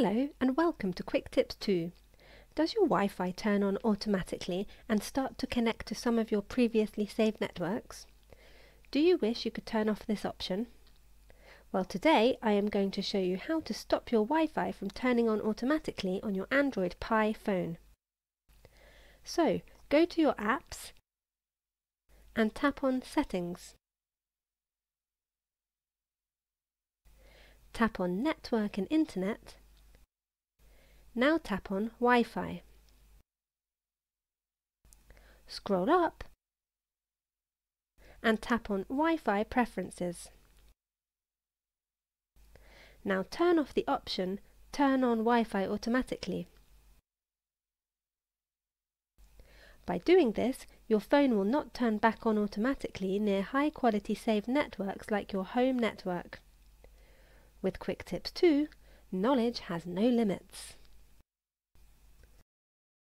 Hello and welcome to QuickTipsTo. Does your Wi-Fi turn on automatically and start to connect to some of your previously saved networks? Do you wish you could turn off this option? Well, today I am going to show you how to stop your Wi-Fi from turning on automatically on your Android Pie phone. So, go to your apps and tap on Settings. Tap on Network and Internet. Now tap on Wi-Fi. Scroll up and tap on Wi-Fi Preferences. Now turn off the option Turn on Wi-Fi automatically. By doing this, your phone will not turn back on automatically near high quality saved networks like your home network. With QuickTipsTo, knowledge has no limits.